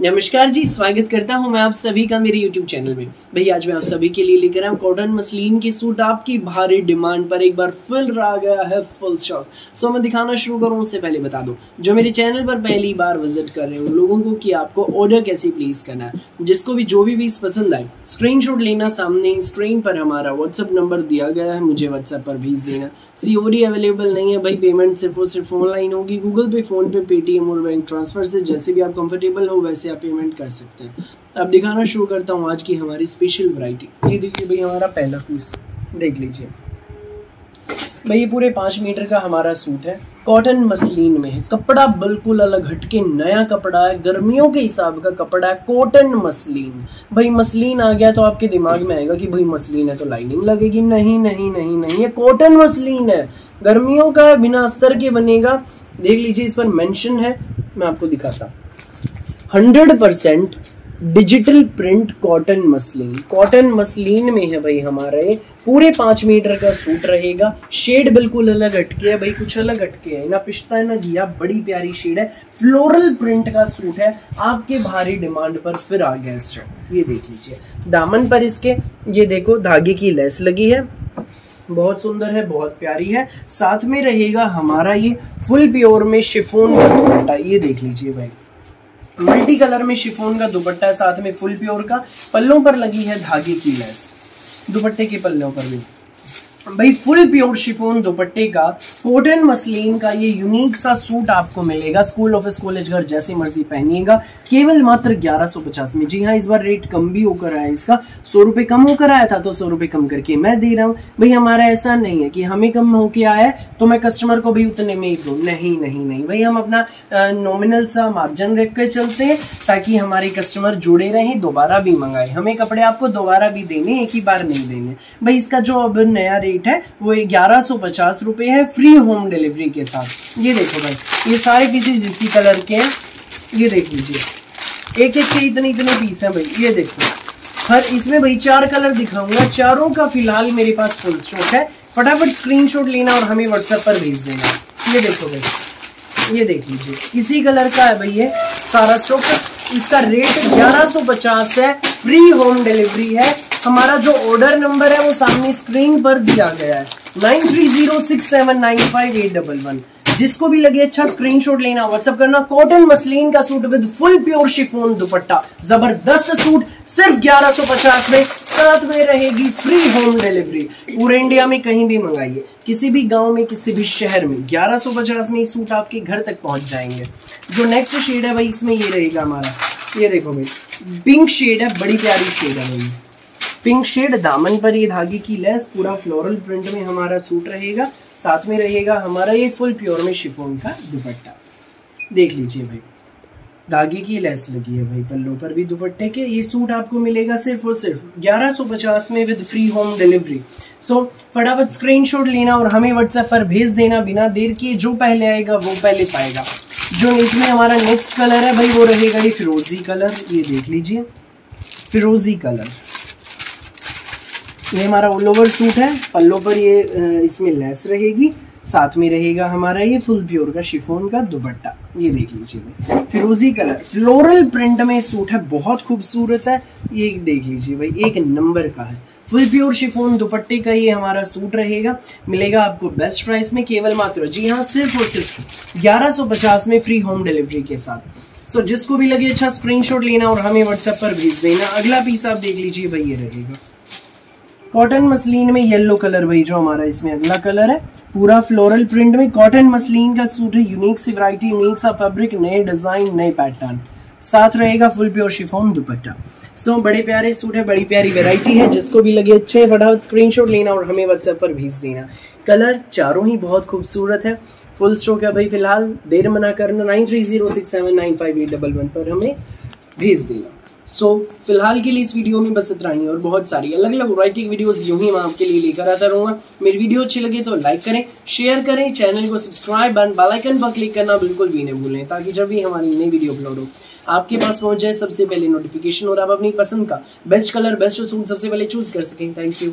नमस्कार जी, स्वागत करता हूं मैं आप सभी का मेरे YouTube चैनल में। भैया आज मैं आप सभी के लिए लेकर आया हूं कॉटन मसलिन के सूट। आपकी भारी डिमांड पर एक बार फिर आ गया है फुल स्टॉक। सो मैं दिखाना शुरू करूं उससे पहले बता दूं, जो मेरे चैनल पर पहली बार विजिट कर रहे हो लोगों को, कि आपको ऑर्डर कैसे प्लेस करना है। जिसको भी जो भी पीस पसंद आए स्क्रीनशॉट लेना, सामने स्क्रीन पर हमारा व्हाट्सअप नंबर दिया गया है, मुझे व्हाट्सअप पर भेज देना। COD अवेलेबल नहीं है भाई, पेमेंट सिर्फ और सिर्फ ऑनलाइन होगी। गूगल पे, फ़ोनपे, पेटीएम और बैंक ट्रांसफ़र से जैसे भी आप कंफर्टेबल हो वैसे आप पेमेंट कर सकते हैं। अब दिखाना शुरू करता हूँ आज की हमारी स्पेशल वैरायटी। ये देखिए भाई, हमारा पहला पीस देख लीजिए भाई। ये पूरे 5 मीटर का हमारा सूट है, कॉटन मसलिन में है। कपड़ा बिल्कुल अलग हटके नया कपड़ा है, गर्मियों के हिसाब का कपड़ा है। कॉटन मसलिन भाई, मसलिन आ गया तो आपके दिमाग में आएगा कि भाई मसलिन है तो लाइनिंग लगेगी। नहीं नहीं नहीं नहीं, ये कॉटन मसलिन है, गर्मियों का, बिना अस्तर के बनेगा। देख लीजिए, इस पर मेंशन है, मैं आपको दिखाता हूँ। 100% digital print cotton muslin. Cotton muslin में है भाई हमारे पूरे 5 मीटर का सूट रहेगा। शेड बिल्कुल अलग हटके है भाई, कुछ अलग हटके है, ना पिस्ता ना घिया, बड़ी प्यारी शेड है। फ्लोरल प्रिंट का सूट है, आपके भारी डिमांड पर फिर आ गया स्टॉक। ये देख लीजिए, दामन पर इसके ये देखो धागे की लेस लगी है, बहुत सुंदर है, बहुत प्यारी है। साथ में रहेगा हमारा ये फुल प्योर में शिफोन का दुपट्टा। ये देख लीजिए भाई, मल्टी कलर में शिफोन का दुपट्टा है, साथ में फुल प्योर का। पल्लों पर लगी है धागे की लेस, दुपट्टे के पल्लों पर भी भाई फुल प्योर शिफोन दुपट्टे का कॉटन मसलिन का ये यूनिक सा सूट आपको मिलेगा। स्कूल, ऑफिस, कॉलेज, घर, जैसे मर्जी पहनिएगा, केवल मात्र 1150 में। जी हाँ, इस बार रेट कम भी होकर आया, इसका 100 रुपये कम होकर आया था, तो 100 रुपये कम करके मैं दे रहा हूँ भाई। हमारा ऐसा नहीं है कि हमें कम होके आया तो मैं कस्टमर को भी उतने में ही दूँ। नहीं नहीं नहीं भाई, हम अपना नॉमिनल सा मार्जिन रख कर चलते हैं, ताकि हमारे कस्टमर जुड़े रहें, दोबारा भी मंगाए। हमें कपड़े आपको दोबारा भी देने, एक ही बार नहीं देने भाई। इसका जो अब नया है वो 1150 रुपए है, फ्री होम डिलीवरी के साथ। ये देखो भाई, ये सारे पीसेस इसी कलर के हैं। ये देख लीजिए, एक एक के इतने इतने पीस हैं भाई। ये देखो, हर इसमें भाई 4 कलर दिखाऊंगा, चारों का फिलहाल मेरे पास फुल स्टॉक है। फटाफट स्क्रीनशॉट लेना और हमें व्हाट्सएप पर भेज देना। ये देखो भाई, ये देख लीजिए, इसी कलर का है भाई ये सारा स्टॉक। इसका रेट 1150 है, फ्री होम डिलीवरी है। हमारा जो ऑर्डर नंबर है वो सामने स्क्रीन पर दिया गया है, 9306795811। जिसको भी लगे अच्छा स्क्रीनशॉट लेना, व्हाट्सएप करना। कॉटन मसलिन का suit with full pure chiffon dupatta, जबरदस्त सूट, सिर्फ 1150 में। साथ में रहेगी फ्री होम डिलीवरी, पूरे इंडिया में कहीं भी मंगाइए, किसी भी गांव में, किसी भी शहर में। 1150 में सूट आपके घर तक पहुंच जाएंगे। जो नेक्स्ट शेड है भाई, इसमें ये रहेगा हमारा, ये देखो भाई, पिंक शेड है, बड़ी प्यारी शेड है भाई, पिंक शेड। दामन पर ये धागे की लेस, पूरा फ्लोरल प्रिंट में हमारा सूट रहेगा। साथ में रहेगा हमारा ये फुल प्योर में शिफोन का दुपट्टा। देख लीजिए भाई, धागे की लेस लगी है भाई, पल्लों पर भी दुपट्टे के। ये सूट आपको मिलेगा सिर्फ और सिर्फ 1150 में with free home delivery. So फटाफट स्क्रीनशॉट लेना और हमें व्हाट्सएप पर भेज देना बिना देर किए। जो पहले आएगा वो पहले पाएगा। जो इसमें हमारा नेक्स्ट कलर है भाई, वो रहेगा ये फिरोजी कलर। ये देख लीजिए, फिरोजी कलर। ये हमारा ऑल ओवर सूट है, पल्लों पर ये इसमें लेस रहेगी। साथ में रहेगा हमारा ये फुल प्योर का शिफोन का दुपट्टा। ये देख लीजिए, फिरोजी कलर, फ्लोरल प्रिंट में सूट है, बहुत खूबसूरत है। ये देख लीजिए भाई, एक नंबर का है, फुल प्योर शिफोन दुपट्टे का ये हमारा सूट रहेगा। मिलेगा आपको बेस्ट प्राइस में, केवल मात्र, जी हाँ, सिर्फ और सिर्फ 1150 में, फ्री होम डिलीवरी के साथ। सो जिसको भी लगे अच्छा स्क्रीनशॉट लेना और हमें व्हाट्सएप पर भेज देना। अगला पीस आप देख लीजिए भाई, ये रहेगा कॉटन मसलिन में येलो कलर। भाई जो हमारा इसमें अगला कलर है, पूरा फ्लोरल प्रिंट में कॉटन मसलिन का सूट है, यूनिक सी वैरायटी, यूनिक सा फैब्रिक, नए डिजाइन, नए पैटर्न। साथ रहेगा full pure chiffon dupatta. So बड़े प्यारे सूट है, बड़ी प्यारी वैरायटी है। जिसको भी लगे अच्छे, फटाफट स्क्रीनशॉट लेना और हमें व्हाट्सएप पर भेज देना। कलर चारों ही बहुत खूबसूरत है, फुल स्टॉक है भाई फिलहाल, देर मना करना। 9306795811 पर हमें भेज देना। सो फिलहाल के लिए इस वीडियो में बस इतना ही, और बहुत सारी अलग अलग वैरायटी की वीडियोस यूं ही मैं आपके लिए लेकर आता रहूँगा। मेरी वीडियो अच्छी लगे तो लाइक करें, शेयर करें, चैनल को सब्सक्राइब एंड बेल आइकन पर क्लिक करना बिल्कुल भी नहीं भूलें, ताकि जब भी हमारी नई वीडियो अपलोड हो आपके पास पहुँच जाए सबसे पहले नोटिफिकेशन, और आप अपनी पसंद का बेस्ट कलर, बेस्ट सूट सबसे पहले चूज़ कर सकें। Thank you.